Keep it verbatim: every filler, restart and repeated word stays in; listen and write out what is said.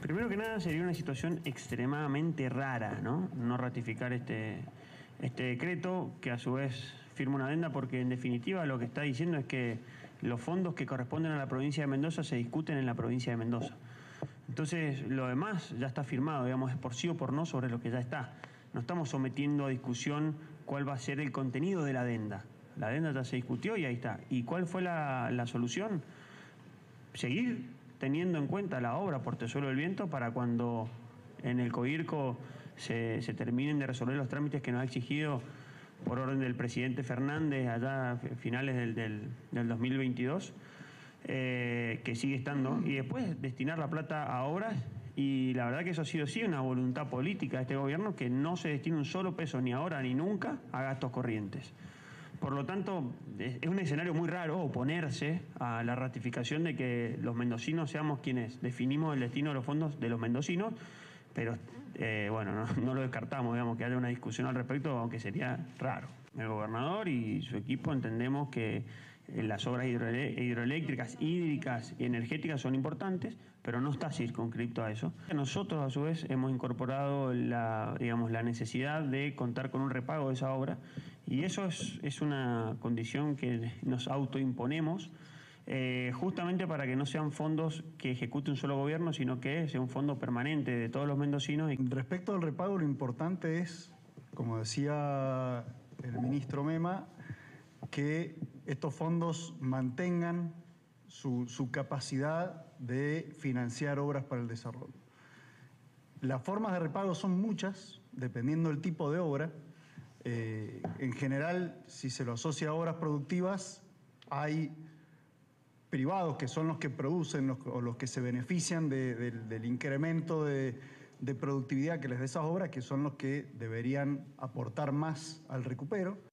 Primero que nada sería una situación extremadamente rara, ¿no? No ratificar este, este decreto, que a su vez firma una adenda, porque en definitiva lo que está diciendo es que los fondos que corresponden a la provincia de Mendoza se discuten en la provincia de Mendoza. Entonces, lo demás ya está firmado, digamos, es por sí o por no sobre lo que ya está. No estamos sometiendo a discusión cuál va a ser el contenido de la adenda. La adenda ya se discutió y ahí está. ¿Y cuál fue la, la solución? Seguir teniendo en cuenta la obra Portezuelo del Viento para cuando en el Coirco se, se terminen de resolver los trámites que nos ha exigido por orden del Presidente Fernández allá a finales del, del, del dos mil veintidós, eh, que sigue estando, y después destinar la plata a obras. Y la verdad que eso ha sido sí una voluntad política de este gobierno, que no se destina un solo peso, ni ahora ni nunca, a gastos corrientes. Por lo tanto, es un escenario muy raro oponerse a la ratificación de que los mendocinos seamos quienes definimos el destino de los fondos de los mendocinos, pero eh, bueno, no, no lo descartamos, digamos, que haya una discusión al respecto, aunque sería raro. El gobernador y su equipo entendemos que las obras hidroeléctricas, hídricas y energéticas son importantes, pero no está circunscripto a eso. Nosotros, a su vez, hemos incorporado la, digamos, la necesidad de contar con un repago de esa obra, y eso es, es una condición que nos autoimponemos, eh, justamente para que no sean fondos que ejecute un solo gobierno, sino que sea un fondo permanente de todos los mendocinos. Respecto al repago, lo importante es, como decía el ministro Mema, que estos fondos mantengan su, su capacidad de financiar obras para el desarrollo. Las formas de repago son muchas, dependiendo del tipo de obra. Eh, en general, si se lo asocia a obras productivas, hay privados que son los que producen los, o los que se benefician de, de, del incremento de, de productividad que les da esas obras, que son los que deberían aportar más al recupero.